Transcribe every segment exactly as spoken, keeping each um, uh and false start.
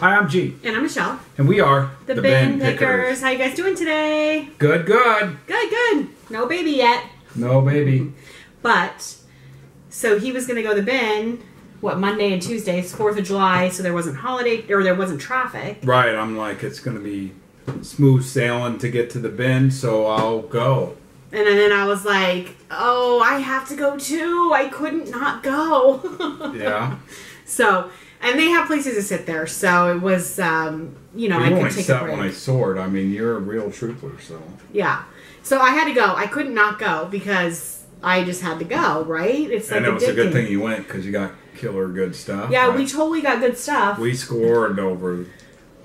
Hi, I'm G. And I'm Michelle. And we are the, the Bin Pickers. Pickers. How you guys doing today? Good, good. Good, good. No baby yet. No baby. But, so he was going to go to the bin, what, Monday and Tuesday. It's fourth of July, so there wasn't holiday, or there wasn't traffic. Right. I'm like, it's going to be smooth sailing to get to the bin, so I'll go. And then I was like, oh, I have to go too. I couldn't not go. Yeah. So, and they have places to sit there. So it was, um, you know, you I could take a break. When I soared. I mean, you're a real trooper, so. Yeah. So I had to go. I couldn't not go because I just had to go, right? It's like And it was a good thing you went because you got killer good stuff. Yeah, right? We totally got good stuff. We scored over...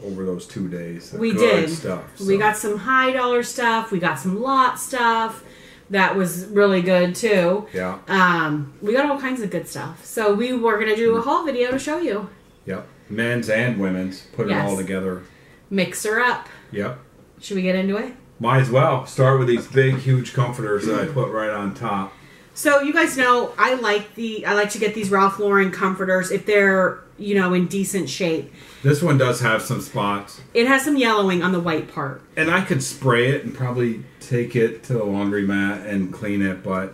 over those two days. We did. Stuff, so. We got some high dollar stuff. We got some lot stuff. That was really good too. Yeah. Um, we got all kinds of good stuff. So we were going to do a haul video to show you. Yep. Men's and women's. Put yes. it all together. Mix her up. Yep. Should we get into it? Might as well. Start with these big, huge comforters that I put right on top. So you guys know I like the I like to get these Ralph Lauren comforters if they're, you know, in decent shape. This one does have some spots. It has some yellowing on the white part. And I could spray it and probably take it to the laundromat and clean it, but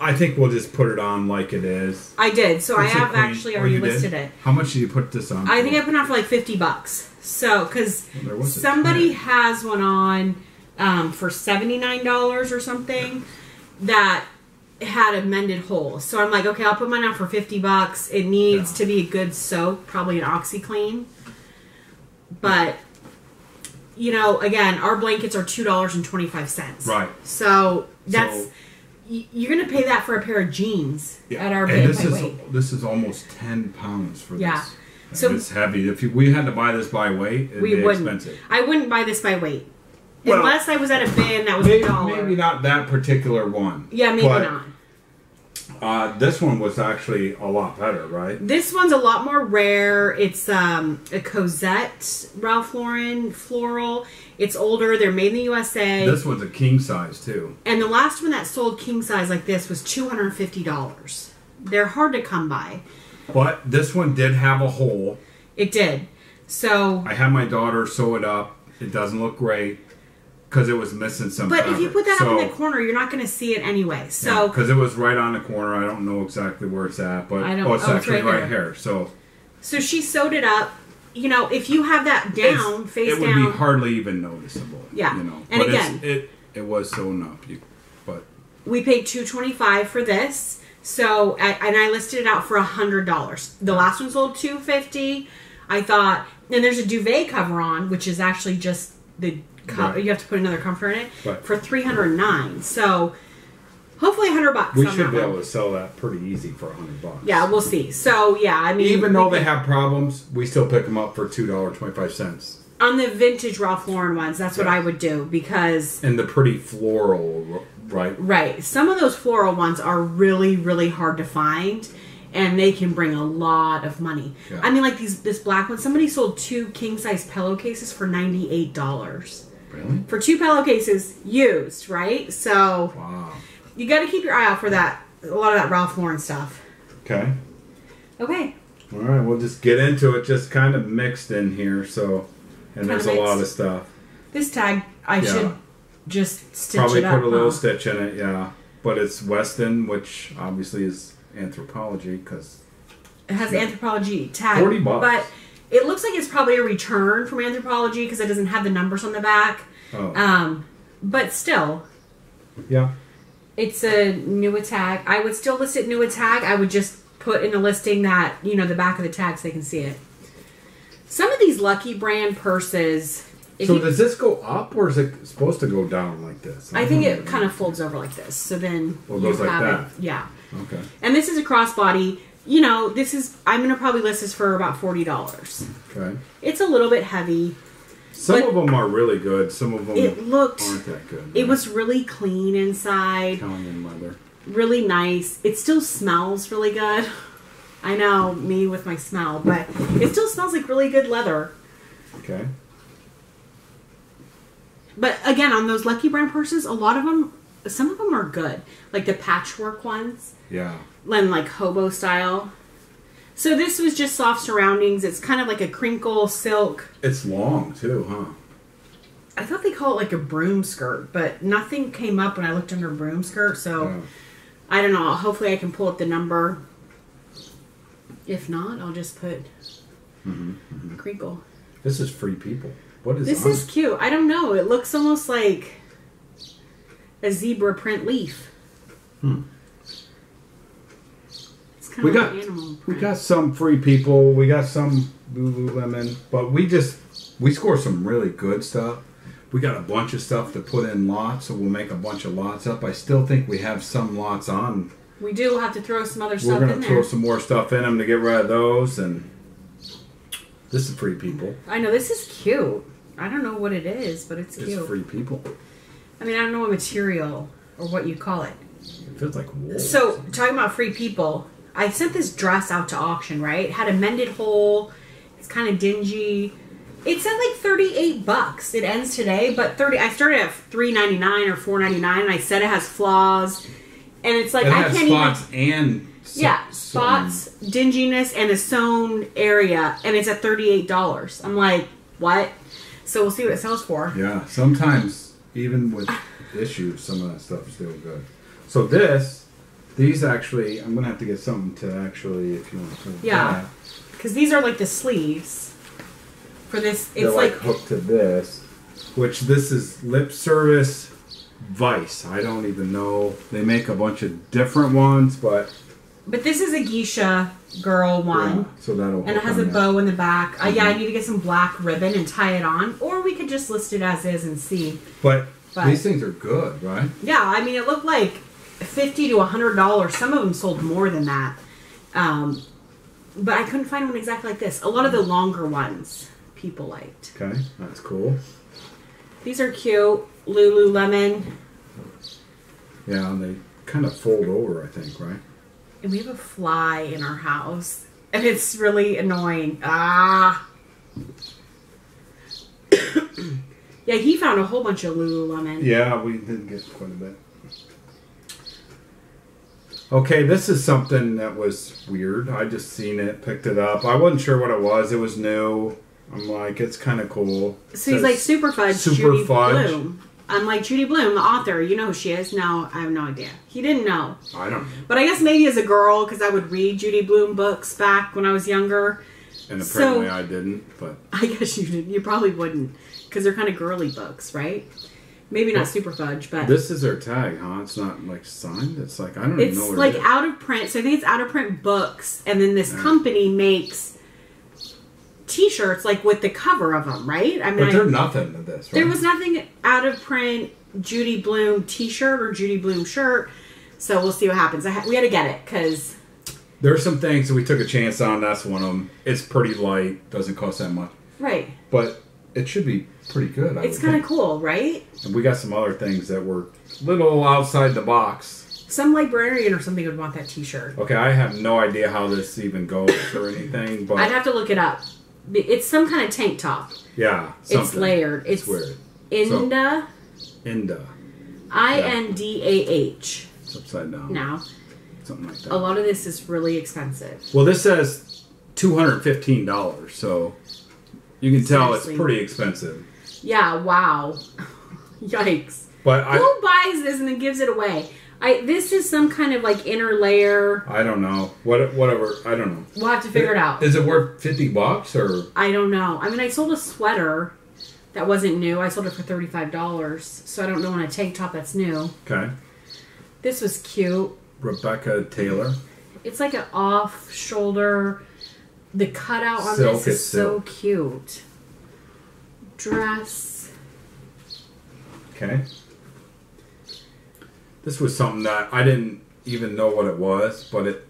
I think we'll just put it on like it is. I did. So What's I have actually already listed did? it. How much did you put this on? I for? think I put it on for like fifty bucks. So, because well, somebody has one on um, for seventy-nine dollars or something that... had a mended hole. So I'm like, okay, I'll put mine out for fifty bucks. It needs yeah. to be a good soak, probably an OxiClean. But, you know, again, our blankets are two dollars and twenty-five cents. Right. So that's, so, you're going to pay that for a pair of jeans yeah. at our big this is weight. This is almost ten pounds for yeah. this. And so it's heavy. If you, we had to buy this by weight, it'd we be wouldn't. expensive. I wouldn't buy this by weight. Well, unless I was at a bin that was maybe, a dollar. Maybe not that particular one. Yeah, maybe but, not. Uh, this one was actually a lot better, right? This one's a lot more rare. It's um, a Cosette Ralph Lauren floral. It's older. They're made in the U S A. This one's a king size, too. And the last one that sold king size like this was two hundred fifty dollars. They're hard to come by. But this one did have a hole. It did. So I had my daughter sew it up. It doesn't look great. Because it was missing some But fabric. If you put that so, up in the corner, you're not going to see it anyway. So Because yeah, it was right on the corner. I don't know exactly where it's at, but I don't, oh, it's oh, actually it's right, right here. here. So so she sewed it up. You know, if you have that down, it's, face down. It would down, be hardly even noticeable. Yeah. You know? And but again. It, it was sewn up. You, but we paid two twenty-five for this. So at, And I listed it out for one hundred dollars. The last one sold two fifty. I thought, and there's a duvet cover on, which is actually just the... Right. You have to put another comforter in it right. for three hundred nine. So hopefully a hundred bucks. We on should that be one. able to sell that pretty easy for a hundred bucks. Yeah, we'll see. So yeah, I mean, even though they have problems, we still pick them up for two dollars twenty five cents on the vintage Ralph Lauren ones. That's yes. what I would do because and the pretty floral, right? Right. Some of those floral ones are really, really hard to find, and they can bring a lot of money. Yeah. I mean, like these this black one. Somebody sold two king size pillowcases for ninety eight dollars. Really? For two pillowcases used, right? So wow. you got to keep your eye out for that. A lot of that Ralph Lauren stuff. Okay. Okay. All right, we'll just get into it. Just kind of mixed in here, so and kind there's a lot of stuff. This tag, I yeah. should just stitch probably it up, put a little huh? stitch in it, yeah. But it's Weston, which obviously is Anthropologie because it has the Anthropologie tag. Forty bucks, but. It looks like it's probably a return from Anthropologie because it doesn't have the numbers on the back. Oh. Um, but still. Yeah. It's a new tag. I would still list it new tag. I would just put in the listing that, you know, the back of the tag so they can see it. Some of these Lucky Brand purses. So you, does this go up or is it supposed to go down like this? I, I think it kind of folds over like this. So then well, it goes like that. It, yeah. Okay. And this is a crossbody. You know, this is, I'm going to probably list this for about forty dollars. Okay. It's a little bit heavy. Some of them are really good. Some of them it looked, aren't that good. Right? It was really clean inside. Italian leather. Really nice. It still smells really good. I know, me with my smell, but it still smells like really good leather. Okay. But again, on those Lucky Brand purses, a lot of them, some of them are good. Like the patchwork ones. Yeah. Then like hobo style. So this was just Soft Surroundings. It's kind of like a crinkle silk. It's long too, huh? I thought they call it like a broom skirt, but nothing came up when I looked under broom skirt. So yeah. I don't know. Hopefully I can pull up the number. If not, I'll just put mm-hmm, mm-hmm. crinkle. This is Free People. What is this? This is cute. I don't know. It looks almost like a zebra print leaf. Hmm. We got, we got some Free People, we got some Lululemon, but we just, we score some really good stuff. We got a bunch of stuff to put in lots, so we'll make a bunch of lots up. I still think we have some lots on. We do, we'll have to throw some other stuff in there. We're going to throw some more stuff in them to get rid of those, and this is Free People. I know, this is cute. I don't know what it is, but it's cute. It's Free People. I mean, I don't know what material or what you call it. It feels like wool. So, talking about Free People... I sent this dress out to auction, right? It had a mended hole. It's kind of dingy. It's at like thirty-eight bucks. It ends today, but thirty. I started at three ninety-nine or four ninety-nine, and I said it has flaws, and it's like it I has can't spots even. And so, yeah, spots, so. dinginess, and a sewn area, and it's at thirty-eight dollars. I'm like, what? So we'll see what it sells for. Yeah, sometimes even with issues, some of that stuff is still good. So this. These actually, I'm going to have to get something to actually, if you want to. Yeah, because these are like the sleeves for this. It's like, like hooked to this, which this is Lip Service Vice. I don't even know. They make a bunch of different ones, but. But this is a geisha girl one. Yeah, so that'll And it has a that. bow in the back. Mm-hmm. uh, yeah, I need to get some black ribbon and tie it on. Or we could just list it as is and see. But, but these things are good, right? Yeah, I mean, it looked like. fifty to a hundred dollars. Some of them sold more than that, um, but I couldn't find one exactly like this. A lot of the longer ones people liked. Okay, that's cool. These are cute. Lululemon. Yeah, and they kind of fold over, I think, right? And we have a fly in our house, and it's really annoying. Ah. Yeah, he found a whole bunch of Lululemon. Yeah, we did get quite a bit. Okay, this is something that was weird. I just seen it, picked it up. I wasn't sure what it was. It was new. I'm like, it's kind of cool. So he's like, Super Fudge, Judy Blume. I'm like, Judy Blume, the author. You know who she is? No, I have no idea. He didn't know. I don't know. But I guess maybe as a girl, because I would read Judy Blume books back when I was younger. And apparently so, I didn't, but... I guess you didn't. You probably wouldn't, because they're kind of girly books, right? Maybe not well, Super Fudge, but... This is their tag, huh? It's not, like, signed? It's, like, I don't even know what like it is. It's, like, out of print. So I think it's out of print books. And then this yeah. company makes T-shirts, like, with the cover of them, right? I mean, but there's nothing to this, right? There was nothing out of print Judy Blume T-shirt or Judy Blume shirt. So we'll see what happens. I ha we had to get it, because... There's some things that we took a chance on. That's one of them. It's pretty light. Doesn't cost that much. Right. But... It should be pretty good. I it's kind of cool, right? And we got some other things that were a little outside the box. Some librarian or something would want that T-shirt. Okay, I have no idea how this even goes or anything, but I'd have to look it up. It's some kind of tank top. Yeah, something. It's layered. It's, it's weird. Inda. So, Inda. I N D A H. It's upside down. Now. Something like that. A lot of this is really expensive. Well, this says two hundred fifteen dollars, so. You can tell Seriously. it's pretty expensive. Yeah, wow. Yikes. But I, who buys this and then gives it away? I This is some kind of like inner layer. I don't know. What Whatever. I don't know. We'll have to figure it, it out. Is it worth fifty bucks or? I don't know. I mean, I sold a sweater that wasn't new. I sold it for thirty-five dollars. So I don't know on a tank top that's new. Okay. This was cute. Rebecca Taylor. It's like an off-shoulder... The cutout on silk this is, is so cute. Dress. Okay. This was something that I didn't even know what it was, but it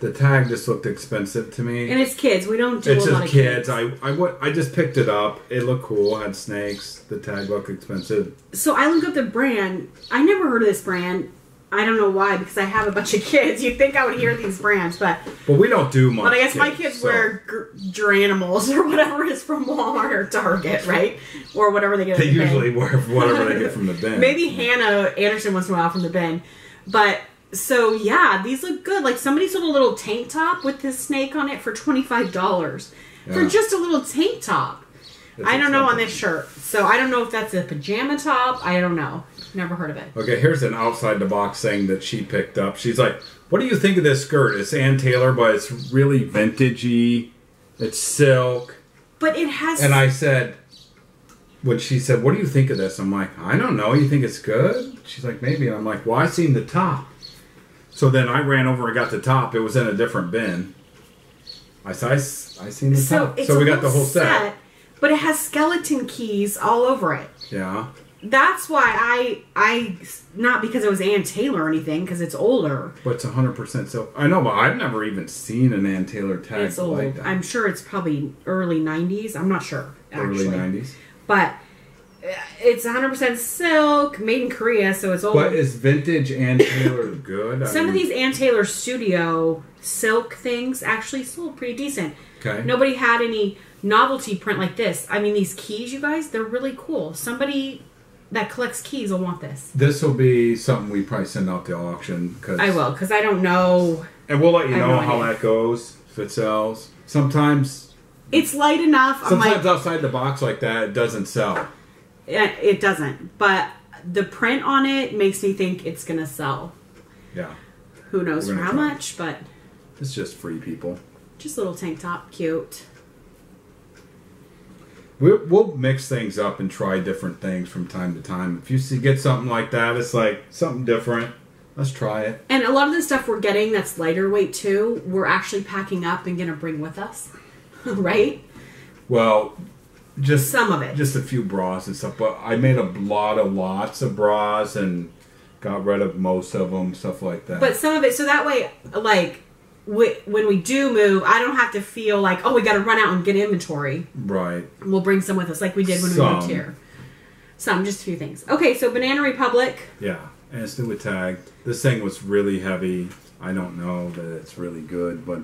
the tag just looked expensive to me. And it's kids. We don't do it's a lot of kids. It's just kids. I, I, I just picked it up. It looked cool. It had snakes. The tag looked expensive. So I looked up the brand. I never heard of this brand. I don't know why, because I have a bunch of kids. You'd think I would hear these brands, but... But we don't do much. But I guess kids, my kids so. wear Granimals or whatever is from Walmart or Target, right? Or whatever they get they from the bin. They usually wear whatever they get from the bin. Maybe Hanna Andersson once in a while from the bin. But So yeah, these look good. Like somebody sold a little tank top with this snake on it for twenty-five dollars yeah. for just a little tank top. That's I don't expensive. know on this shirt. So I don't know if that's a pajama top. I don't know. Never heard of it. Okay, here's an outside the box thing that she picked up. She's like, what do you think of this skirt? It's Ann Taylor, but it's really vintagey. It's silk. But it has... And I said... When she said, what do you think of this? I'm like, I don't know. You think it's good? She's like, maybe. I'm like, well, I seen the top. So then I ran over and got the top. It was in a different bin. I said, I, I seen the so top. It's so we got the whole set, set. But it has skeleton keys all over it. Yeah. That's why I, I not because it was Ann Taylor or anything, because it's older. But it's one hundred percent silk. I know, but I've never even seen an Ann Taylor tag it's old. like that. I'm sure it's probably early nineties. I'm not sure, actually. Early nineties. But it's one hundred percent silk, made in Korea, so it's old. But is vintage Ann Taylor good? Some I mean, of these Ann Taylor Studio silk things actually sold pretty decent. Okay. Nobody had any novelty print like this. I mean, these keys, you guys, they're really cool. Somebody that collects keys will want this. This will be something we probably send out to auction. Cause I will, because I don't know. And we'll let you know, know how that goes, if it sells. Sometimes... It's light enough. Sometimes I'm like, outside the box like that, it doesn't sell. It doesn't. But the print on it makes me think it's going to sell. Yeah. Who knows for how much, but... It's just Free People. Just a little tank top. Cute. We'll, we'll mix things up and try different things from time to time. If you see, get something like that, it's like something different. Let's try it. And a lot of the stuff we're getting that's lighter weight too, we're actually packing up and going to bring with us. Right? Well, just some of it. Just a few bras and stuff. But I made a lot of lots of bras and got rid of most of them, stuff like that. But some of it, so that way, like, we, when we do move, I don't have to feel like, oh, we got to run out and get inventory. Right. We'll bring some with us, like we did when some. we moved here. Some, just a few things. Okay, so Banana Republic. Yeah, and it's new with tag. This thing was really heavy. I don't know that it's really good, but...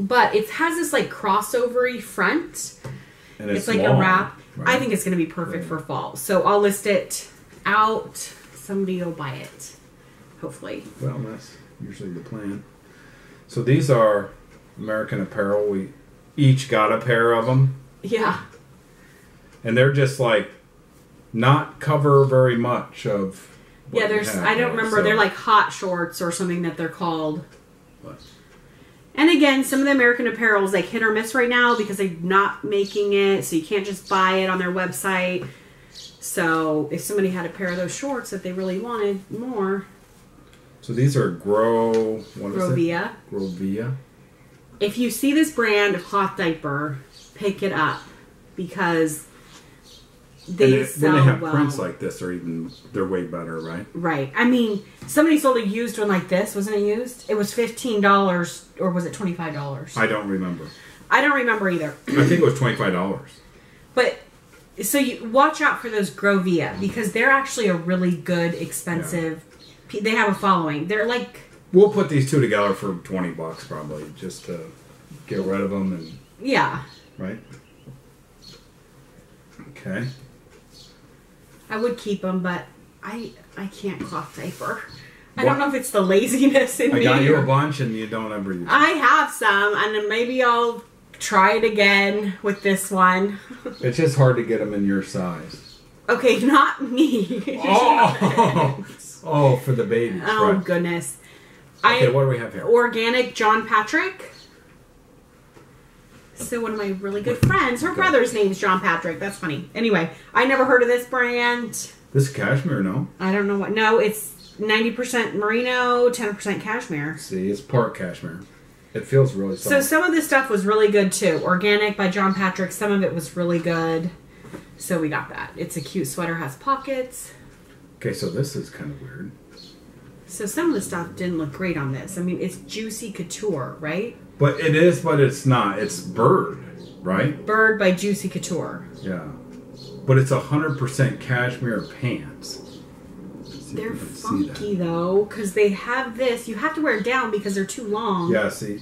But it has this like crossovery front. And it's, it's like long, a wrap. Right? I think it's going to be perfect yeah. for fall. So I'll list it out. Somebody will buy it, hopefully. Well, that's usually the plan. So these are American Apparel. We each got a pair of them. Yeah. And they're just like not cover very much of. What yeah, there's. Have, I don't right? remember. So, they're like hot shorts or something that they're called. What? And again, some of the American Apparel is like hit or miss right now because they're not making it, so you can't just buy it on their website. So if somebody had a pair of those shorts that they really wanted more. So these are Gro... What is Grovia. It? Grovia. If you see this brand of cloth diaper, pick it up because they and sell when they have well. prints like this, they're even they're way better, right? Right. I mean, somebody sold a used one like this. Wasn't it used? It was fifteen dollars, or was it twenty five dollars? I don't remember. I don't remember either. I think it was twenty five dollars. But so you watch out for those Grovia because they're actually a really good, expensive. Yeah. They have a following. They're like. We'll put these two together for twenty bucks, probably, just to get rid of them and. Yeah. Right. Okay. I would keep them, but I I can't cloth diaper. I what? don't know if it's the laziness in I me. I got you a bunch, and you don't ever use them. I have some, and then maybe I'll try it again with this one. It's just hard to get them in your size. Okay, not me. Oh, oh for the babies. Oh, right. goodness. Okay, I, what do we have here? Organic John Patrick. So one of my really good friends, her okay. brother's name is John Patrick. That's funny. Anyway, I never heard of this brand. This is cashmere, no? I don't know what. No, it's ninety percent merino, ten percent cashmere. See, it's part cashmere. It feels really soft. So some of this stuff was really good, too. Organic by John Patrick. Some of it was really good. So we got that. It's a cute sweater. Has pockets. Okay, so this is kind of weird. So some of the stuff didn't look great on this. I mean, it's Juicy Couture, right? But it is, but it's not. It's Bird, right? Bird by Juicy Couture. Yeah. But it's one hundred percent cashmere pants. They're funky, though, because they have this. You have to wear it down because they're too long. Yeah, see.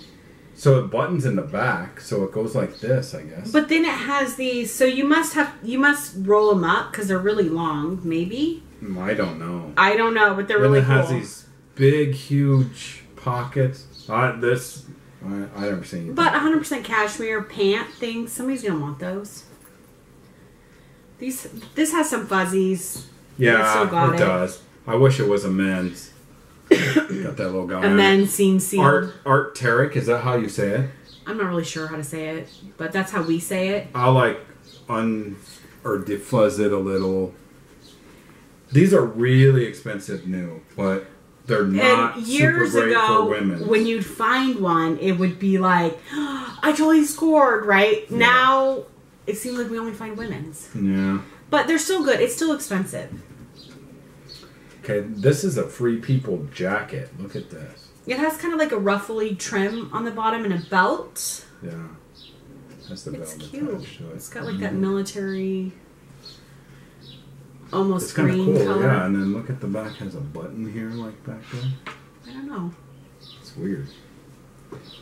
So it buttons in the back, so it goes like this, I guess. But then it has these. So you must have, you must roll them up because they're really long, maybe? I don't know. I don't know, but they're really cool. And it has these big, huge pockets. I, this, I, I never seen. But one hundred percent cashmere pant things. Somebody's gonna want those. These. This has some fuzzies. Yeah, still got it, it does. I wish it was a men's. Got that little guy. A men's seam seal. Art Art Tarek. Is that how you say it? I'm not really sure how to say it, but that's how we say it. I like un or defuzz it a little. These are really expensive new, but they're not and years super great ago, for women. When you'd find one, it would be like, oh, I totally scored, right? Yeah. Now, it seems like we only find women's. Yeah. But they're still good. It's still expensive. Okay, this is a Free People jacket. Look at this. It has kind of like a ruffly trim on the bottom and a belt. Yeah. That's the it's belt. Cute. Attached to it. It's got like that military... Almost it's green cool, color. Yeah, and then look at the back, has a button here, like back there. I don't know. It's weird.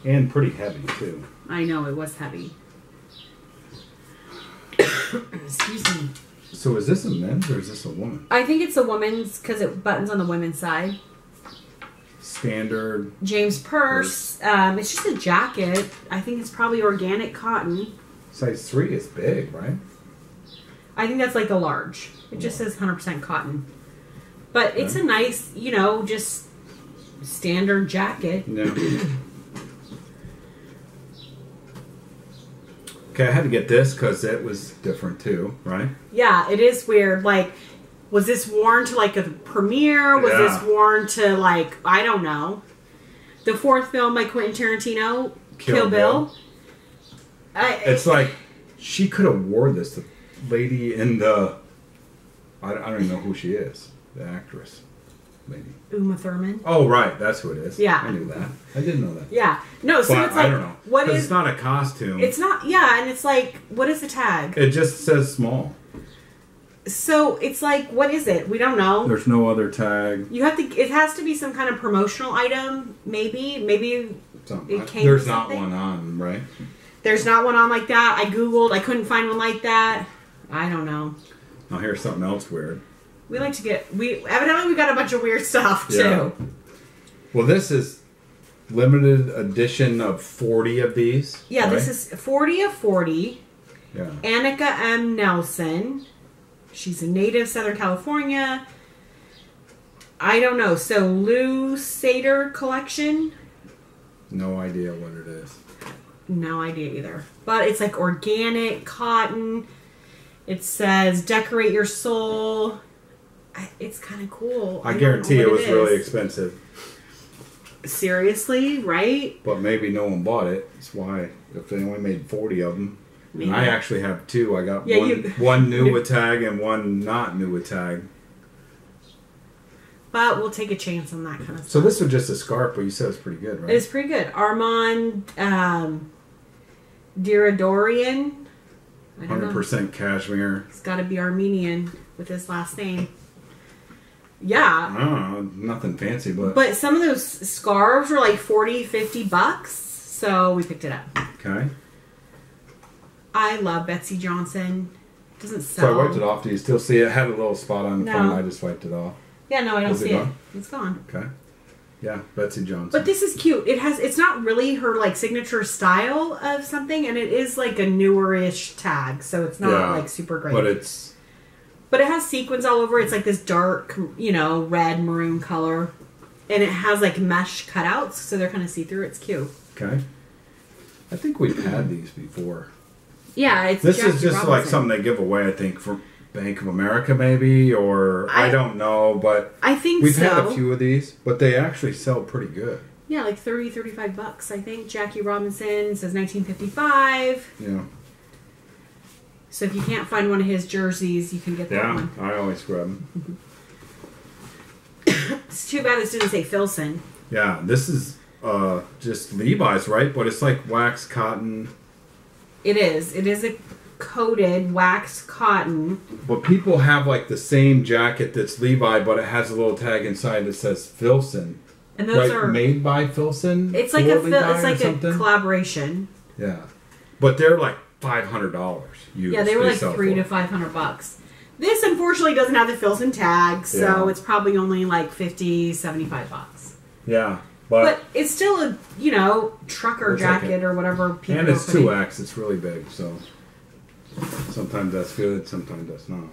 And pretty heavy, too. I know, it was heavy. Excuse me. So is this a men's or is this a woman? I think it's a woman's because it buttons on the women's side. Standard. James Purse. Um, it's just a jacket. I think it's probably organic cotton. Size three is big, right? I think that's like a large. It just says one hundred percent cotton. But okay. It's a nice, you know, just standard jacket. No. Okay, I had to get this because it was different too, right? Yeah, it is weird. Like, was this worn to like a premiere? Was yeah. this worn to like, I don't know. The fourth film by Quentin Tarantino, Kill, Kill Bill. Bill. I, it's it, like, she could have wore this. The lady in the... I don't even know who she is, the actress lady. Uma Thurman. Oh, right. That's who it is. Yeah. I knew that. I didn't know that. Yeah. No, so but it's like... I don't know. What is, it's not a costume. It's not... Yeah, and it's like, what is the tag? It just says small. So it's like, what is it? We don't know. There's no other tag. You have to... It has to be some kind of promotional item, maybe. Maybe something. It came There's not something. one on, right? There's not one on like that. I Googled. I couldn't find one like that. I don't know. Now here's something else weird. We like to get we evidently we got a bunch of weird stuff too. Yeah. Well, this is limited edition of forty of these. Yeah, right? This is forty of forty. Yeah. Annika M. Nelson. She's a native Southern California. I don't know. So Lou Sader collection. No idea what it is. No idea either. But it's like organic cotton. It says, decorate your soul. It's kind of cool. I, I guarantee it was it really expensive. Seriously, right? But maybe no one bought it. That's why, if they only made forty of them. Maybe. And I actually have two. I got yeah, one, you... one new with tag and one not new with tag. But we'll take a chance on that kind of stuff. So this was just a scarf, but you said it's pretty good, right? It's pretty good. Armand um, Diradorian. one hundred percent cashmere. It's got to be Armenian with his last name. Yeah. I don't know. Nothing fancy, but... But some of those scarves were like forty, fifty bucks, so we picked it up. Okay. I love Betsey Johnson. It doesn't sell. So I wiped it off. Do you still see it? It had a little spot on the no. phone. I just wiped it off. Yeah, no, I don't Is see it. it. It's gone. Okay. Yeah, Betsey Johnson. But this is cute. It has. It's not really her like signature style of something, and it is like a newer-ish tag, so it's not yeah, like super great. But it's. But it has sequins all over. It's like this dark, you know, red maroon color, and it has like mesh cutouts, so they're kind of see-through. It's cute. Okay. I think we've had these before. Yeah, it's. This Jackie is just Robinson. Like something they give away. I think for Bank of America, maybe, or I, I don't know, but I think we've so. had a few of these, but they actually sell pretty good. Yeah, like thirty, thirty-five bucks, I think. Jackie Robinson says nineteen fifty-five. Yeah. So if you can't find one of his jerseys, you can get that yeah, one. Yeah, I always grab them. It's too bad this didn't say Filson. Yeah, this is uh, just Levi's, right? But it's like wax cotton. It is. It is a... coated wax cotton. But people have like the same jacket that's Levi, but it has a little tag inside that says Filson. And those right? are made by Filson. It's like a Levi it's like a collaboration. Yeah, but they're like five hundred dollars. Yeah, they were like three for. to five hundred bucks. This unfortunately doesn't have the Filson tag, so yeah. it's probably only like fifty, seventy-five bucks. Yeah. But, but it's still a, you know, trucker jacket like a, or whatever. People and it's two X. It's really big, so sometimes that's good, sometimes that's not.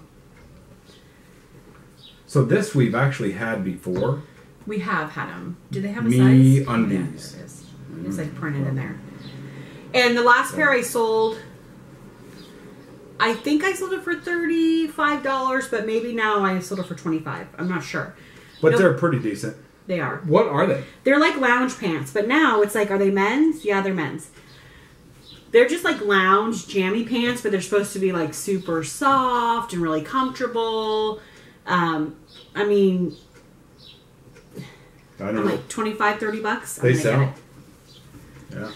So this we've actually had before. We have had them. Do they have a Me size? Me Undies. Yeah, there it is. Mm-hmm. It's like printed in there. And the last yeah. pair I sold, I think I sold it for thirty-five dollars, but maybe now I sold it for twenty-five dollars. I'm not sure. But no, they're pretty decent. They are. What are they? They're like lounge pants, but now it's like, are they men's? Yeah, they're men's. They're just like lounge jammy pants, but they're supposed to be like super soft and really comfortable. Um, I mean, I don't know. Like twenty-five, thirty bucks. They sell. Yeah.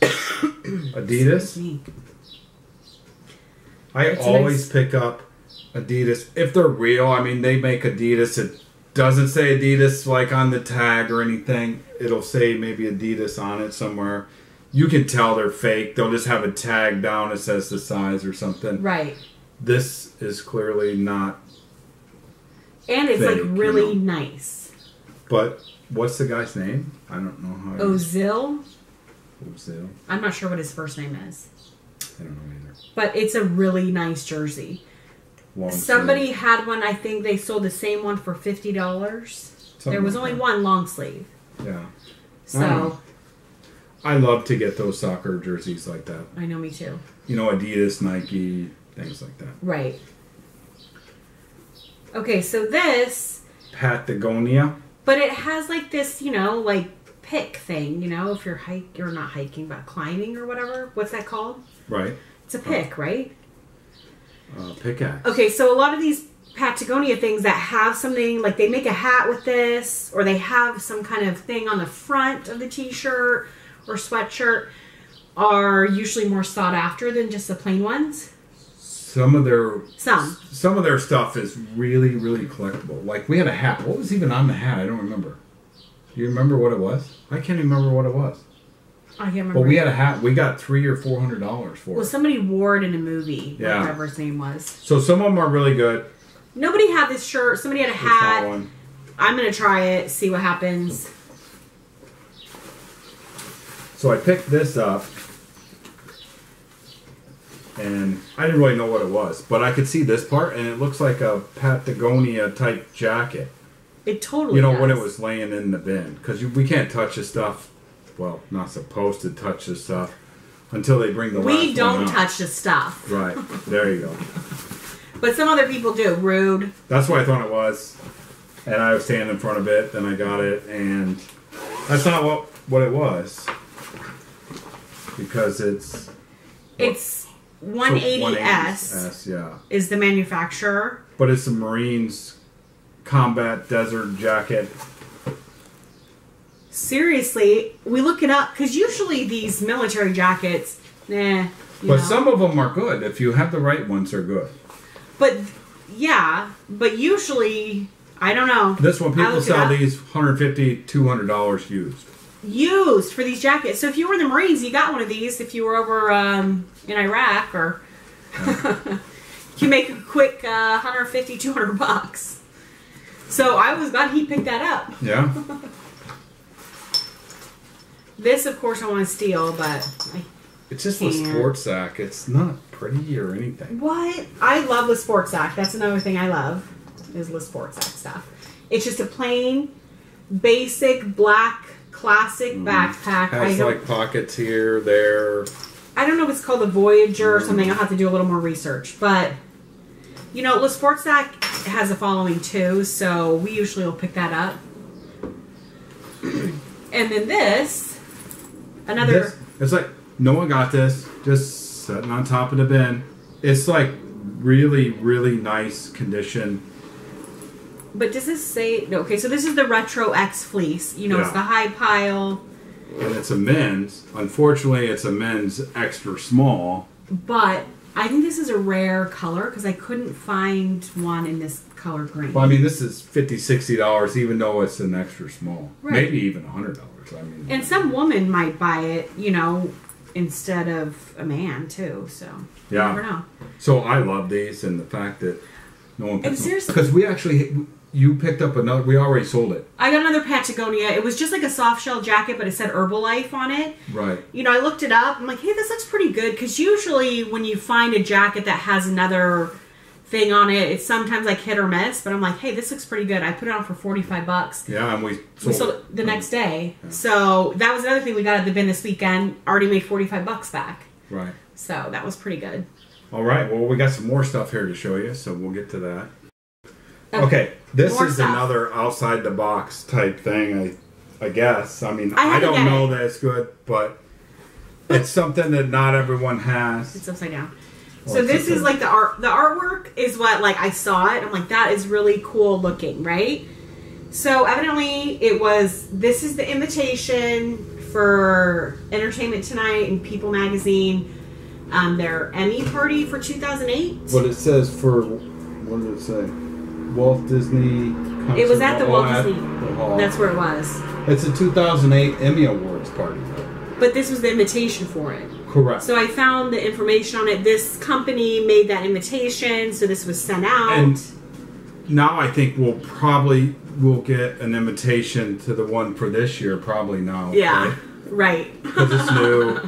Adidas. I That's always nice. pick up Adidas if they're real. I mean, they make Adidas. It doesn't say Adidas like on the tag or anything. It'll say maybe Adidas on it somewhere. You can tell they're fake. They'll just have a tag down that says the size or something. Right. This is clearly not. And it's fake, like really you know? nice. But what's the guy's name? I don't know how. Özil. Özil. I'm not sure what his first name is. I don't know either. But it's a really nice jersey. Long Somebody sleeve. had one. I think they sold the same one for fifty dollars. There was like only that. one long sleeve. Yeah. So. I, I love to get those soccer jerseys like that. I know, me too. You know, Adidas, Nike, things like that. Right. Okay, so this Patagonia. But it has like this, you know, like pick thing. You know, if you're hike, you're not hiking, but climbing or whatever. What's that called? Right. It's a pick, oh. right? Uh, pickaxe. Okay, so a lot of these Patagonia things that have something, like they make a hat with this, or they have some kind of thing on the front of the t-shirt or sweatshirt, are usually more sought after than just the plain ones. Some of their some some of their stuff is really, really collectible. Like we had a hat. What was even on the hat? I don't remember. Do you remember what it was? I can't even remember what it was. I can't remember. But we had a hat. We got three or four hundred dollars for well, it. Well, somebody wore it in a movie. Yeah. Whatever his name was. So some of them are really good. Nobody had this shirt. Somebody had a hat. One. I'm gonna try it. See what happens. So I picked this up, and I didn't really know what it was, but I could see this part, and it looks like a Patagonia type jacket. It totally. You know does. when it was laying in the bin, because we can't touch this stuff. Well, not supposed to touch this stuff until they bring the last We don't touch this stuff. Right. There you go. But some other people do. Rude. That's what I thought it was. And I was standing in front of it, then I got it, and that's not what, what it was. Because it's... It's one eighty S So yeah. is the manufacturer. But it's a Marines combat desert jacket. Seriously, we look it up because usually these military jackets, nah. But know. some of them are good. If you have the right ones, they're good. But yeah, but usually I don't know. This one people sell these one fifty, two hundred dollars used. Used for these jackets. So if you were in the Marines, you got one of these. If you were over um, in Iraq, or yeah. you make a quick uh, one fifty, two hundred bucks. So I was glad he picked that up. Yeah. This, of course, I want to steal, but I It's just LeSportsac. It's not pretty or anything. What? I love LeSportsac. That's another thing I love, is LeSportsac stuff. It's just a plain, basic, black, classic mm. backpack. Has, I like, pockets here, there. I don't know if it's called a Voyager mm. or something. I'll have to do a little more research. But, you know, LeSportsac has a following, too, so we usually will pick that up. And then this... Another. This, it's like no one got this. Just sitting on top of the bin. It's like really, really nice condition. But does this say no? Okay, so this is the Retro X fleece. You know, yeah. it's the high pile. And it's a men's. Unfortunately, it's a men's extra small. But I think this is a rare color because I couldn't find one in this color green. Well, I mean, this is fifty, sixty dollars, even though it's an extra small. Right. Maybe even a hundred dollars. I mean, and some woman might buy it, you know, instead of a man too. So yeah, you never know. So I love these, and the fact that No one picked them up. Because we actually, you picked up another, we already sold it. I got another Patagonia. It was just like a soft shell jacket, but it said Herbalife on it. Right. You know, I looked it up. I'm like, hey, this looks pretty good. Because usually when you find a jacket that has another thing on it, it's sometimes like hit or miss, but I'm like, hey, this looks pretty good. I put it on for forty-five bucks. Yeah, and we sold, we sold it the next day. Yeah. So that was another thing we got at the bin this weekend. Already made forty-five bucks back. Right. So that was pretty good. All right. Well, we got some more stuff here to show you, so we'll get to that. Okay. okay this more is stuff. Another outside the box type thing, I, I guess. I mean, I, I don't know it. that it's good, but it's something that not everyone has. It's upside down. Well, so this is like the art. The artwork is what like I saw it. I'm like, that is really cool looking, right? So evidently it was. This is the invitation for Entertainment Tonight and People Magazine, um, their Emmy party for two thousand eight. But it says for, what did it say? Walt Disney. Concert. It was at the Walt Disney. Hall. That's where it was. It's a two thousand eight Emmy Awards party. But this was the invitation for it. Correct. So I found the information on it. This company made that invitation, so this was sent out. And now I think we'll probably we'll get an invitation to the one for this year, probably now. Yeah, right. Because it's new.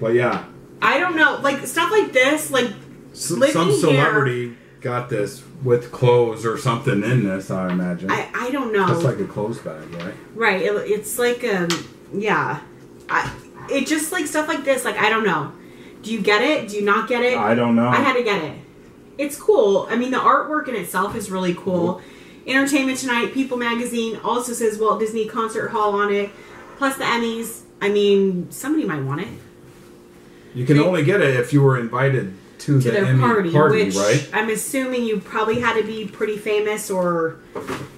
But yeah. I don't know, like stuff like this, like S some celebrity here, got this with clothes or something in this. I imagine. I I don't know. It's like a clothes bag, right? Right. It, it's like um yeah. I. It just like stuff like this, like I don't know. Do you get it? Do you not get it? I don't know. I had to get it. It's cool. I mean, the artwork in itself is really cool. Mm-hmm. Entertainment Tonight, People Magazine also says Walt Disney Concert Hall on it, plus the Emmys. I mean, somebody might want it. You can only get it if you were invited to, to the their Emmy party, party which right? I'm assuming you probably had to be pretty famous or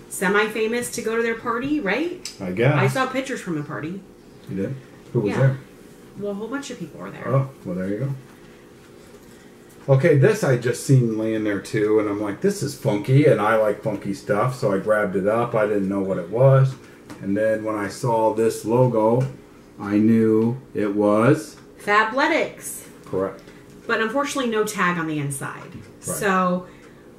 semi-famous to go to their party, right? I guess. I saw pictures from the party. You did? Who was yeah. there? Well, a whole bunch of people were there. Oh, well, there you go. Okay, this I just seen laying there too, and I'm like, this is funky, and I like funky stuff, so I grabbed it up. I didn't know what it was. And then when I saw this logo, I knew it was... Fabletics. Correct. But unfortunately, no tag on the inside. Right. So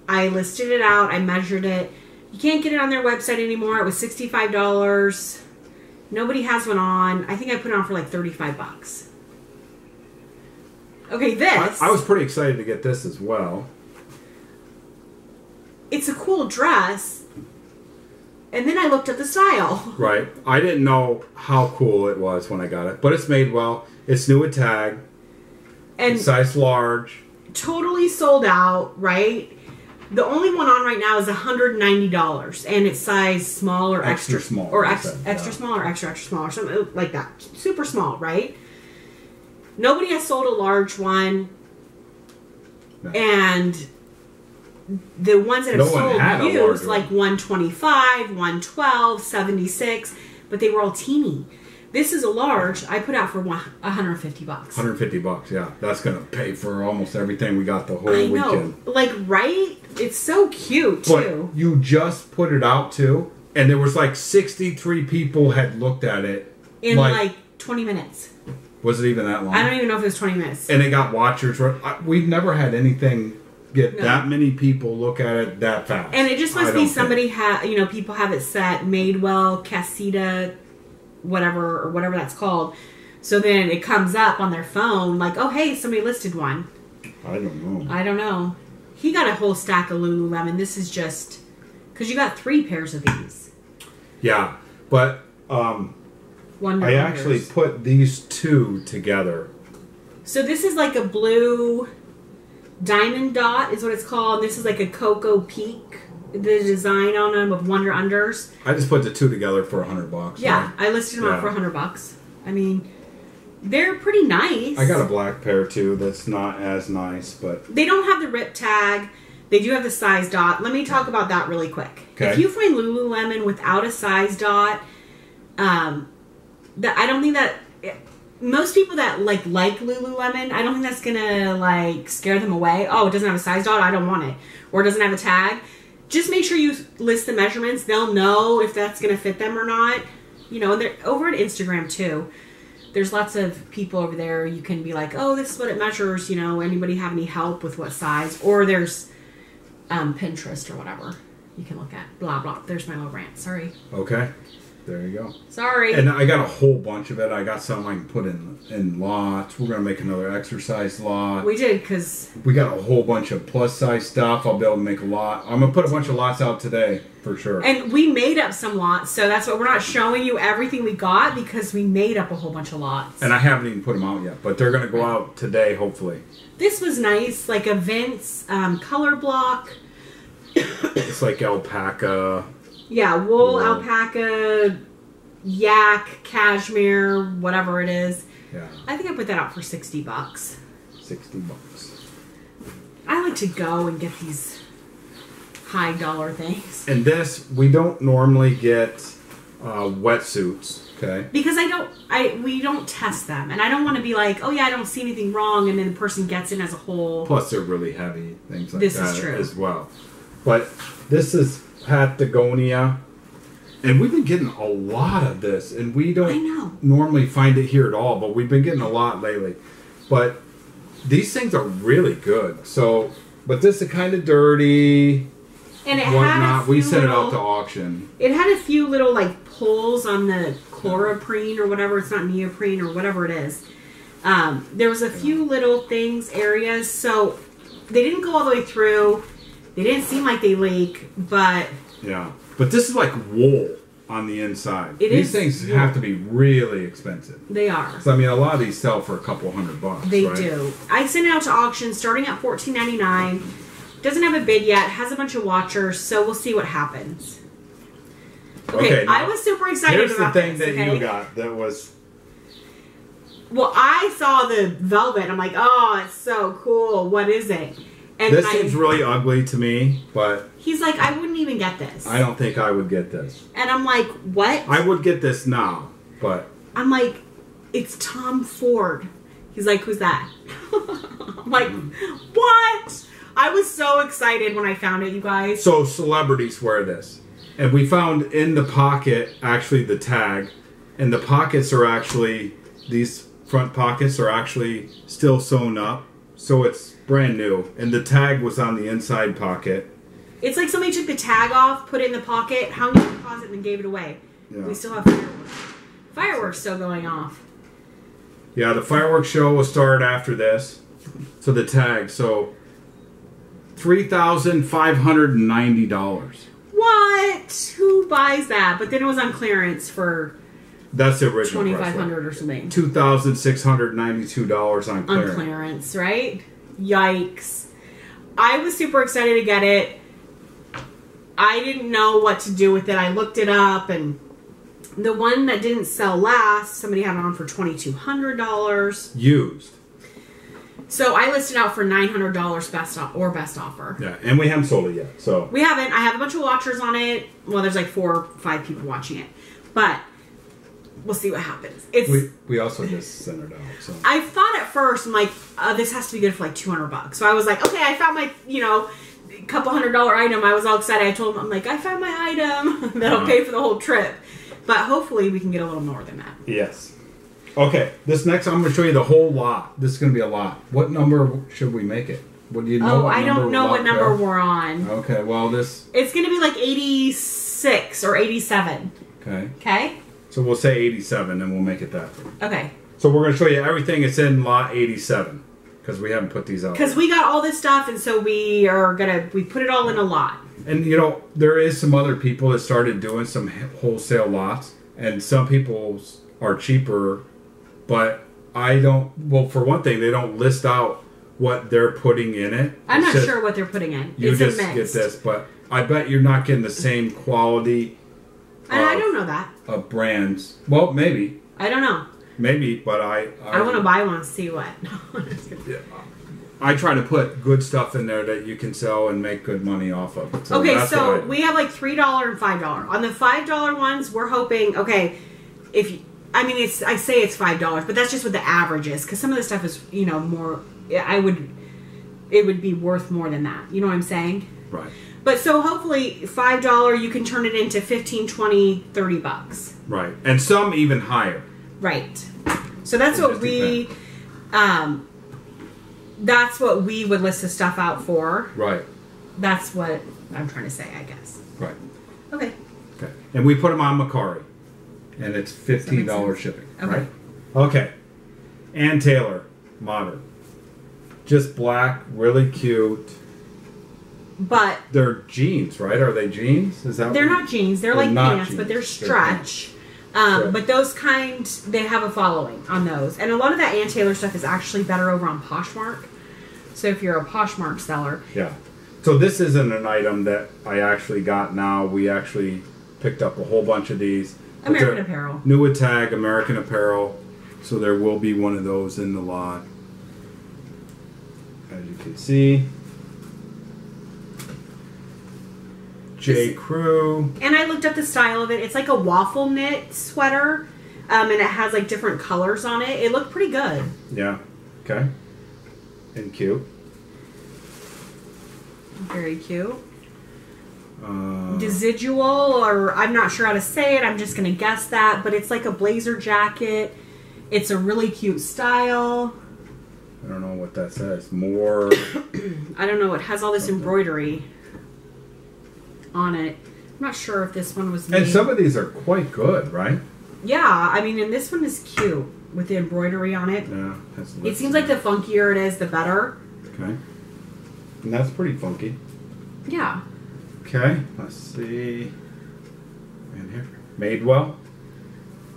I listed it out. I measured it. You can't get it on their website anymore. It was sixty-five dollars. Nobody has one on. I think I put it on for like thirty-five bucks. Okay, this. I, I was pretty excited to get this as well. It's a cool dress. And then I looked at the style. Right. I didn't know how cool it was when I got it. But it's made well. It's new with tag. And it's size large. Totally sold out, right? The only one on right now is one hundred ninety dollars, and it's size small or extra, extra small, or ex, said, extra yeah. small or extra extra small, or something like that. Super small, right? Nobody has sold a large one, no. and the ones that have no sold one used like one twenty-five, one twelve, seventy-six, but they were all teeny. This is a large. I put out for one hundred fifty bucks. one hundred fifty bucks, yeah. That's going to pay for almost everything we got the whole I know. weekend. Like, right? It's so cute, but too. You just put it out, too, and there was like sixty-three people had looked at it. In like, like twenty minutes. Was it even that long? I don't even know if it was twenty minutes. And it got watchers. We've never had anything get no. that many people look at it that fast. And it just must be somebody, ha you know, people have it set, Madewell, Casita, whatever or whatever that's called. So then it comes up on their phone like, oh, hey, somebody listed one. I don't know. I don't know. He got a whole stack of Lululemon. This is just... Because you got three pairs of these. Yeah, but um, Wonder I Wonders. actually put these two together. So this is like a blue diamond dot is what it's called. This is like a Cocoa Peak. The design on them of Wonder Unders. I just put the two together for a hundred bucks. Yeah, right? I listed them yeah. out for a hundred bucks. I mean, they're pretty nice. I got a black pair too. That's not as nice, but they don't have the rip tag. They do have the size dot. Let me talk about that really quick. Okay. If you find Lululemon without a size dot, um, that I don't think that most people that like like Lululemon, I don't think that's gonna like scare them away. Oh, it doesn't have a size dot. I don't want it. Or it doesn't have a tag. Just make sure you list the measurements. They'll know if that's going to fit them or not. You know, and they're over at Instagram too. There's lots of people over there. You can be like, oh, this is what it measures. You know, anybody have any help with what size? Or there's um, Pinterest or whatever you can look at. Blah, blah. There's my little rant. Sorry. Okay. There you go. Sorry. And I got a whole bunch of it. I got some I can put in in lots. We're going to make another exercise lot. We did because... We got a whole bunch of plus size stuff. I'll be able to make a lot. I'm going to put a bunch of lots out today for sure. And we made up some lots. So that's what we're not showing you everything we got because we made up a whole bunch of lots. And I haven't even put them out yet. But they're going to go out today hopefully. This was nice. Like a Vince um, color block. It's like alpaca... Yeah, wool, wool, alpaca, yak, cashmere, whatever it is. Yeah. I think I put that out for sixty bucks. sixty bucks. I like to go and get these high dollar things. And this, we don't normally get uh, wetsuits, okay? Because I don't, I we don't test them. And I don't want to be like, oh yeah, I don't see anything wrong. And then the person gets in as a whole. Plus they're really heavy, things like this that is true. As well. But this is... Patagonia, and we've been getting a lot of this, and we don't I know. normally find it here at all, but we've been getting a lot lately. But these things are really good. So, but this is kind of dirty and it whatnot. Had we sent it out to auction. It had a few little like pulls on the chloroprene or whatever. It's not neoprene or whatever it is. Um, there was a few little things areas, so they didn't go all the way through. They didn't seem like they leak, but... Yeah. But this is like wool on the inside. It these is, things yeah. have to be really expensive. They are. So, I mean, a lot of these sell for a couple hundred bucks, They right? do. I sent it out to auction starting at fourteen ninety-nine. Doesn't have a bid yet. Has a bunch of watchers, so we'll see what happens. Okay, okay now, I was super excited about this. Here's the thing that okay? you got that was... Well, I saw the velvet. I'm like, oh, it's so cool. What is it? And this I, seems really ugly to me, but... He's like, I wouldn't even get this. I don't think I would get this. And I'm like, what? I would get this now, but... I'm like, it's Tom Ford. He's like, who's that? I'm like, what? I was so excited when I found it, you guys. So celebrities wear this. And we found in the pocket, actually, the tag. And the pockets are actually... These front pockets are actually still sewn up. So it's... Brand new, and the tag was on the inside pocket. It's like somebody took the tag off, put it in the pocket, hung it in the closet, and then gave it away. Yeah. We still have fireworks. Fireworks still going off. Yeah, the fireworks show will start after this. So the tag, so three thousand five hundred ninety dollars. What? Who buys that? But then it was on clearance for... That's the original twenty-five hundred dollars or something. two thousand six hundred ninety-two dollars on clearance. On clearance, right? Yikes. I was super excited to get it. I didn't know what to do with it. I looked it up, and the one that didn't sell last, somebody had it on for twenty-two hundred dollars. Used. So I listed out for nine hundred dollars best or best offer. Yeah, and we haven't sold it yet. So we haven't. I have a bunch of watchers on it. Well, there's like four or five people watching it. But... We'll see what happens. It's, we, we also just sent it out. So. I thought at first, I'm like, uh, this has to be good for like two hundred bucks. So I was like, okay, I found my, you know, couple hundred dollar item. I was all excited. I told him, I'm like, I found my item. That'll uh-huh. pay for the whole trip. But hopefully we can get a little more than that. Yes. Okay. This next, I'm going to show you the whole lot. This is going to be a lot. What number should we make it? What do you know? Oh, I don't know what number we're on. Okay. Well, this. It's going to be like eighty-six or eighty-seven. Okay. Okay. So we'll say eighty-seven, and we'll make it that. Okay. So we're going to show you everything that's in lot eighty-seven, because we haven't put these out. Because we got all this stuff, and so we are going to, we put it all in a lot. And, you know, there is some other people that started doing some wholesale lots, and some people are cheaper, but I don't, well, for one thing, they don't list out what they're putting in it. I'm it's not just, sure what they're putting in. You it's just mixed. Get this, but I bet you're not getting the same quality. And I don't know that. Of brands. Well, maybe. I don't know. Maybe, but I... I, I want to buy one and see what. Yeah. I try to put good stuff in there that you can sell and make good money off of. So okay, so we have like three dollar and five dollar. On the five dollar ones, we're hoping... Okay, if... You, I mean, it's I say it's five dollars, but that's just what the average is. Because some of the stuff is, you know, more... I would... It would be worth more than that. You know what I'm saying? Right. But so hopefully five dollars, you can turn it into fifteen, twenty, thirty bucks. Right. And some even higher. Right. So that's what we, um, that's what we would list the stuff out for. Right. That's what I'm trying to say, I guess. Right. Okay. Okay. And we put them on Mercari, and it's fifteen dollars shipping. Okay. Right? Okay. Ann Taylor, modern. Just black, really cute. But they're jeans, right? Are they jeans? Is that? They're not jeans. They're, they're like pants, jeans. But they're stretch. They're um, stretch. But those kind, they have a following on those, and a lot of that Ann Taylor stuff is actually better over on Poshmark. So if you're a Poshmark seller, yeah. So this isn't an item that I actually got now. We actually picked up a whole bunch of these. American Apparel. New Tag, American Apparel. So there will be one of those in the lot, as you can see. J. Crew. And I looked up the style of it. It's like a waffle knit sweater, um, and it has like different colors on it. It looked pretty good. Yeah. Okay. And cute. Very cute. Uh, Decidual, or I'm not sure how to say it. I'm just going to guess that. But it's like a blazer jacket. It's a really cute style. I don't know what that says. More. I don't know. It has all this something. Embroidery on it. I'm not sure if this one was made. And some of these are quite good, right? Yeah. I mean, and this one is cute with the embroidery on it. Yeah. That's it seems like the funkier it is, the better. Okay. And that's pretty funky. Yeah. Okay. Let's see. And here. Madewell.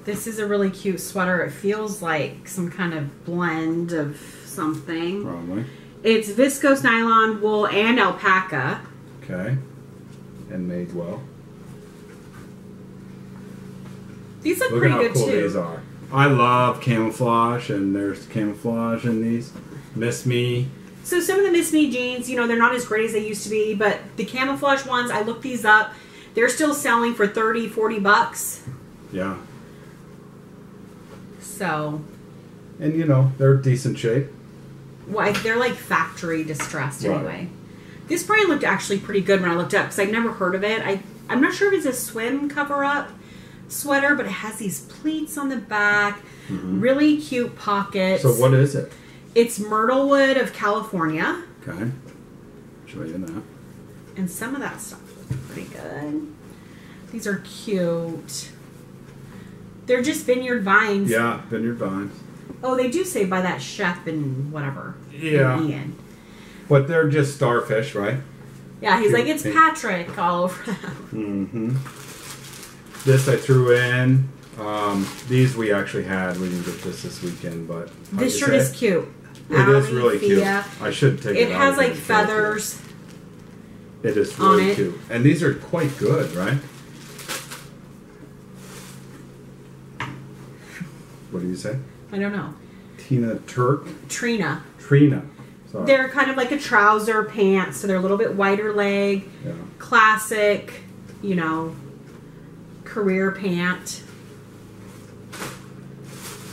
This is a really cute sweater. It feels like some kind of blend of something. Probably. It's viscose, nylon, wool, and alpaca. Okay. And Madewell. These look, look pretty good cool too. These are. I love camouflage, and there's camouflage in these. Miss Me. So some of the Miss Me jeans, you know, they're not as great as they used to be, but the camouflage ones, I looked these up. They're still selling for thirty, forty bucks. Yeah. So. And, you know, they're decent shape. Well, they're like factory distressed right. anyway. This brand looked actually pretty good when I looked up because I'd never heard of it. I, I'm not sure if it's a swim cover-up sweater, but it has these pleats on the back, mm-hmm. really cute pockets. So what is it? It's Myrtlewood of California. Okay. Show you that. And some of that stuff looks pretty good. These are cute. They're just Vineyard Vines. Yeah, Vineyard Vines. Oh, they do say by that chef and whatever. Yeah. In Ian. But they're just starfish, right? Yeah, he's cute. Like, it's Patrick all over them. Mm-hmm. This I threw in. Um, these we actually had. We didn't get this this weekend, but... This shirt is cute. It Allie is really Thea. Cute. I should take it, it out. It has, like, feathers It is really it. Cute. And these are quite good, right? What do you say? I don't know. Tina Turk? Trina. Trina. Sorry. They're kind of like a trouser pants, so they're a little bit wider leg. Yeah. Classic, you know, career pant.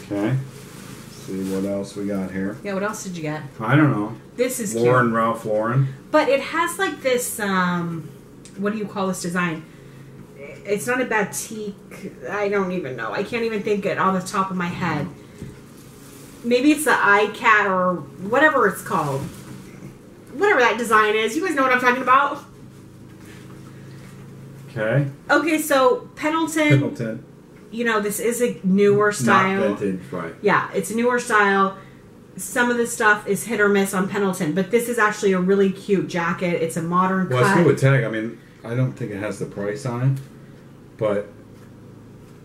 Okay. Let's see what else we got here. Yeah, what else did you get? I don't know. This is Lauren, cute. Ralph Lauren. But it has like this, um, what do you call this design? It's not a batik. I don't even know. I can't even think it on the top of my head. Maybe it's the eye cat or whatever it's called. Whatever that design is. You guys know what I'm talking about. Okay. Okay, so Pendleton. Pendleton. You know, this is a newer style. Not vintage, right. Yeah, it's a newer style. Some of the stuff is hit or miss on Pendleton, but this is actually a really cute jacket. It's a modern well, cut. Well, it's new tag. I mean, I don't think it has the price on it, but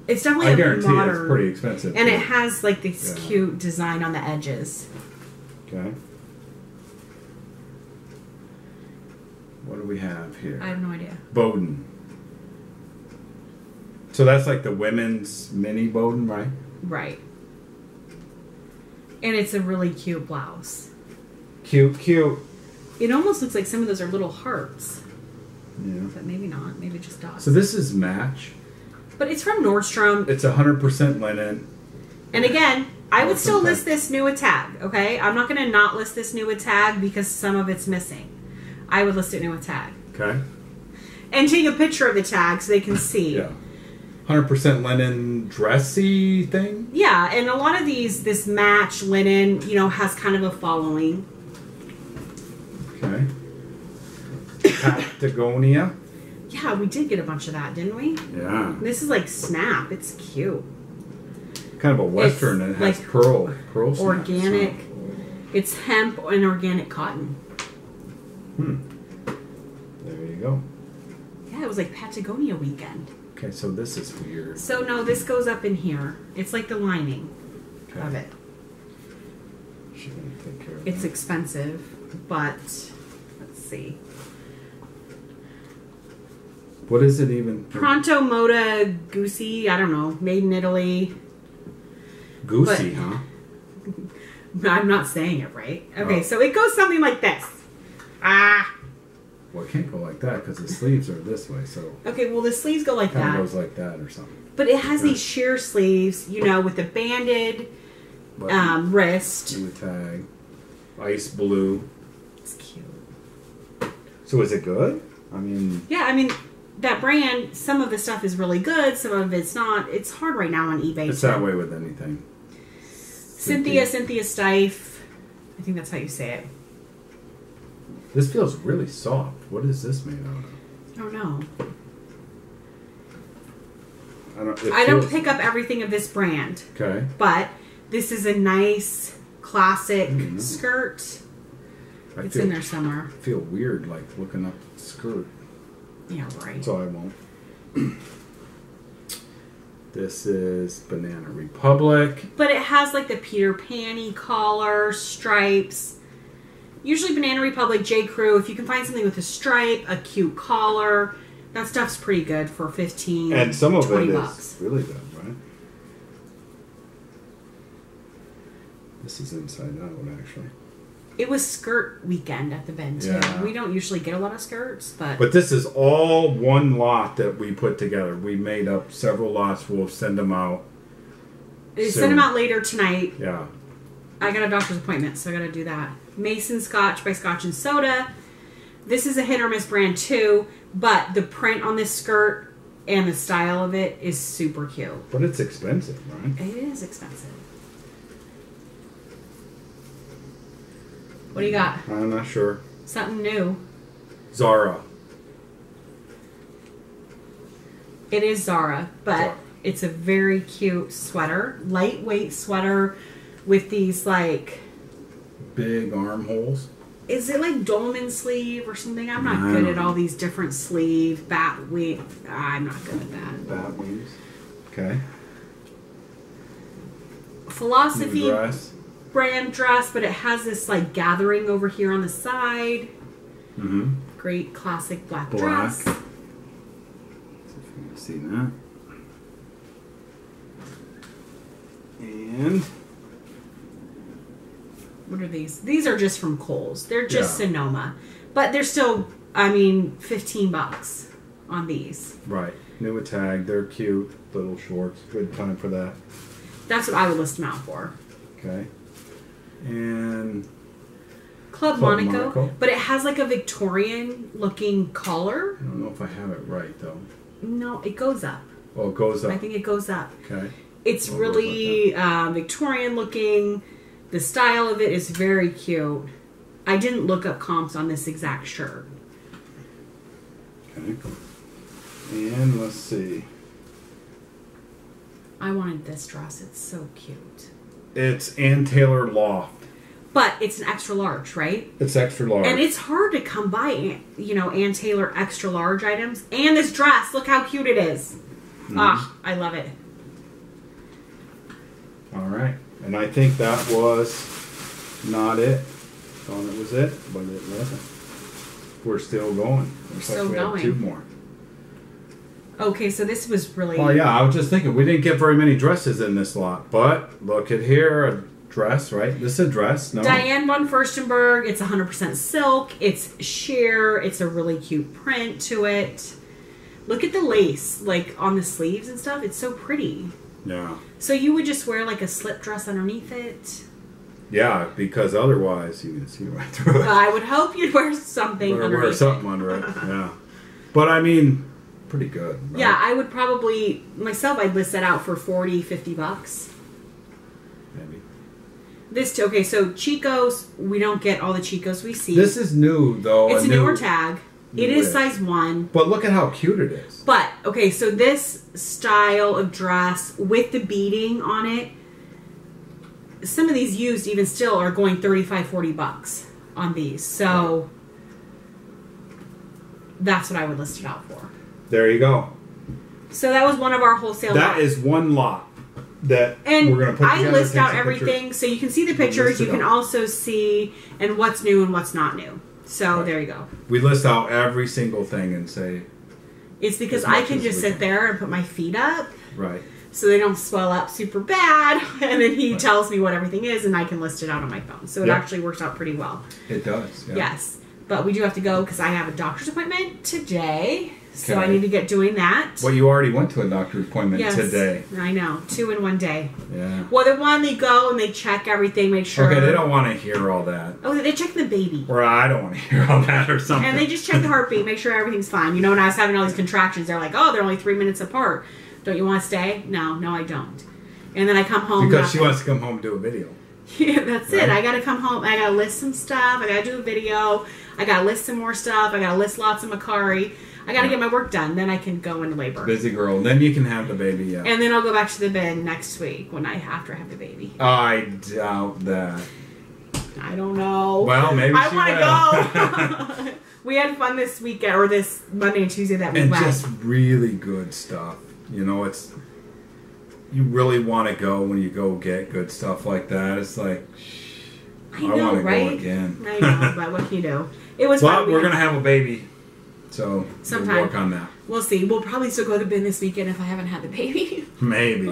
it's definitely I a guarantee modern, it's pretty expensive. And too. It has, like, this yeah. cute design on the edges. Okay. What do we have here? I have no idea. Bowden. So that's like the women's mini Bowden, right? Right. And it's a really cute blouse. Cute, cute. It almost looks like some of those are little hearts. Yeah. But maybe not. Maybe just dots. So this is Match. But it's from Nordstrom. It's one hundred percent linen. And again, I would still list this new tag, okay? I'm not going to not list this new tag because some of it's missing. I would list it new tag. Okay. And take a picture of the tag so they can see. Yeah. one hundred percent linen dressy thing? Yeah, and a lot of these, this Match linen, you know, has kind of a following. Okay. Patagonia. Yeah, we did get a bunch of that, didn't we? Yeah. This is like snap. It's cute. Kind of a western, it's and it has like pearl, pearl snap, organic. So. It's hemp and organic cotton. Hmm. There you go. Yeah, it was like Patagonia weekend. Okay, so this is weird. So no, this goes up in here. It's like the lining okay. of it. She didn't take care of it's that. Expensive, but let's see. What is it even? Pronto Moda Gucci. I don't know. Made in Italy. Gucci, huh? I'm not saying it right. Okay, oh. so it goes something like this. Ah. Well, it can't go like that because the sleeves are this way. So. Okay, well the sleeves go like that. It kind of goes like that or something. But it has yeah. these sheer sleeves, you know, with a banded um, wrist. And the tag, ice blue. It's cute. So is it good? I mean. Yeah, I mean. That brand, some of the stuff is really good, some of it's not. It's hard right now on eBay. It's too. That way with anything. Cynthia, Cynthia, Cynthia Stife. I think that's how you say it. This feels really soft. What is this made out of? I don't know. I don't, I don't pick up everything of this brand. Okay. But this is a nice, classic mm-hmm. skirt. I it's feel, in there somewhere. I feel weird, like, looking up the skirt. Yeah, right. So I won't. This is Banana Republic. But it has like the Peter Pan-y collar, stripes. Usually Banana Republic, J. Crew. If you can find something with a stripe, a cute collar, that stuff's pretty good for fifteen. And some of it bucks. Is really good, right? This is inside out, actually. It was skirt weekend at the Bend, too. Yeah. We don't usually get a lot of skirts, but... But this is all one lot that we put together. We made up several lots. We'll send them out. Send them out later tonight. Yeah. I got a doctor's appointment, so I got to do that. Mason Scotch by Scotch and Soda. This is a hit or miss brand, too, but the print on this skirt and the style of it is super cute. But it's expensive, right? It is expensive. What do you got? I'm not sure. Something new. Zara. It is Zara, but Zara. It's a very cute sweater. Lightweight sweater with these like... Big armholes. Is it like dolman sleeve or something? I'm not no. good at all these different sleeve, bat wing. I'm not good at that. Bat wings. Okay. Philosophy. Brand dress, but it has this like gathering over here on the side. Mm-hmm. Great classic black, black. dress. Let's see if you can see that. And what are these? These are just from Kohl's. They're just yeah. Sonoma, but they're still, I mean, fifteen bucks on these. Right, new tag. They're cute little shorts. Good time for that. That's what I would list them out for. Okay. And Club, Club Monaco, Monaco, but it has like a Victorian looking collar. I don't know if I have it right though. No, it goes up. Oh, it goes up. I think it goes up. Okay. It's I'll really like uh, Victorian looking. The style of it is very cute. I didn't look up comps on this exact shirt. Okay. And let's see. I wanted this dress. It's so cute. It's Ann Taylor Loft. But it's an extra large, right? It's extra large. And it's hard to come by, you know, Ann Taylor extra large items. And this dress, look how cute it is. Mm-hmm. Ah, I love it. All right. And I think that was not it. I thought it was it, but it wasn't. We're still going. We're Looks still like we going. Have two more. Okay, so this was really... Oh, yeah, I was just thinking, we didn't get very many dresses in this lot, but look at here, a dress, right? This is a dress, no? Diane von Furstenberg, it's one hundred percent silk, it's sheer, it's a really cute print to it. Look at the lace, like, on the sleeves and stuff, it's so pretty. Yeah. So you would just wear, like, a slip dress underneath it? Yeah, because otherwise you can see right through it. Uh, I would hope you'd wear something underneath it. Wear something under it, yeah. But, I mean... Pretty good, right? Yeah, I would probably myself I'd list that out for forty, fifty bucks. Maybe. This too, okay, so Chicos, we don't get all the Chicos we see. This is new though. It's a, a newer new, tag. It is size one. But look at how cute it is. But, okay, so this style of dress with the beading on it, some of these used even still are going thirty-five, forty bucks on these. So that's what I would list it out for. There you go. So that was one of our wholesale That lots. is one lot that and we're going to put together. I list out everything. Pictures. So you can see the pictures. You can out. also see and what's new and what's not new. So right. there you go. We list out every single thing and say... It's because I can just sit there and put my feet up. Right. So they don't swell up super bad. And then he right. tells me what everything is and I can list it out on my phone. So it yep. actually works out pretty well. It does. Yeah. Yes. But we do have to go because I have a doctor's appointment today. So okay. I need to get doing that. Well, you already went to a doctor's appointment yes, today. I know. Two in one day. Yeah. Well, the one they go and they check everything, make sure. Okay, they don't want to hear all that. Oh, they check the baby. Or I don't want to hear all that or something. And they just check the heartbeat, make sure everything's fine. You know, when I was having all these contractions, they're like, oh, they're only three minutes apart. Don't you want to stay? No, no, I don't. And then I come home. Because she wants to come home and do a video. Yeah, that's right. it. I got to come home. I got to list some stuff. I got to do a video. I got to list some more stuff. I got to list lots of Mercari. I got to get my work done. Then I can go into labor. Busy girl. Then you can have the baby, yeah. And then I'll go back to the bin next week when I after I have the baby. I doubt that. I don't know. Well, maybe I want to go. We had fun this weekend, or this Monday and Tuesday that we went. And just really good stuff. You know, it's... You really want to go when you go get good stuff like that. It's like... I know, I want to right? go again. I know, but what can you do? It was well, fun. We're going to have a baby. So Sometime. we'll work on that. We'll see. We'll probably still go to bin this weekend if I haven't had the baby. Maybe.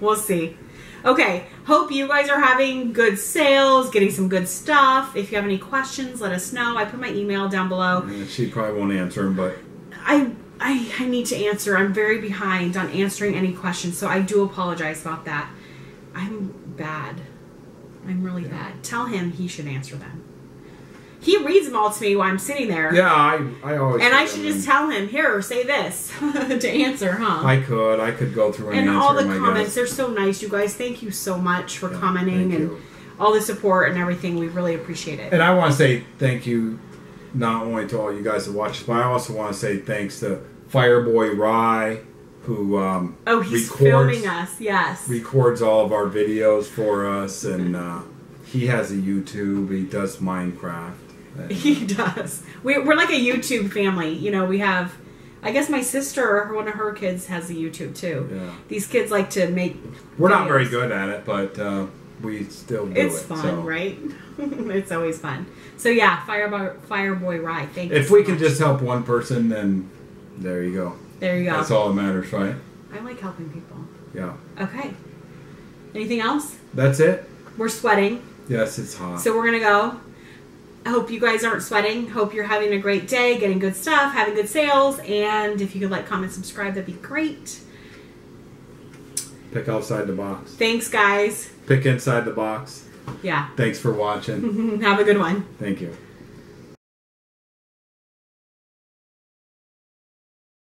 We'll see. Okay. Hope you guys are having good sales, getting some good stuff. If you have any questions, let us know. I put my email down below. Yeah, she probably won't answer them, but... I, I, I need to answer. I'm very behind on answering any questions, so I do apologize about that. I'm bad. I'm really yeah. bad. Tell him he should answer them. He reads them all to me while I'm sitting there. Yeah, I, I always... And I should just tell him, here, say this to answer, huh? I could. I could go through and, and answer them, I guess. And all the comments. They're so nice, you guys. Thank you so much for yeah, commenting and you. all the support and everything. We really appreciate it. And I want to say thank you not only to all you guys that watch, but I also want to say thanks to Fireboy Rye, who um, oh, he's records, filming us, yes. records all of our videos for us. And uh, he has a YouTube. He does Minecraft. He does. We, we're like a YouTube family. You know, we have, I guess my sister, one of her kids has a YouTube too. Yeah. These kids like to make We're videos. not very good at it, but uh, we still do it's it. It's fun, so. right? It's always fun. So yeah, Fireboy, Fireboy Rye. Thank you If so we much. can just help one person, then there you go. There you go. That's all that matters, right? I like helping people. Yeah. Okay. Anything else? That's it. We're sweating. Yes, it's hot. So we're going to go. I hope you guys aren't sweating. Hope you're having a great day, getting good stuff, having good sales. And if you could like, comment, subscribe, that'd be great. Pick outside the box. Thanks, guys. Pick inside the box. Yeah. Thanks for watching. Have a good one. Thank you.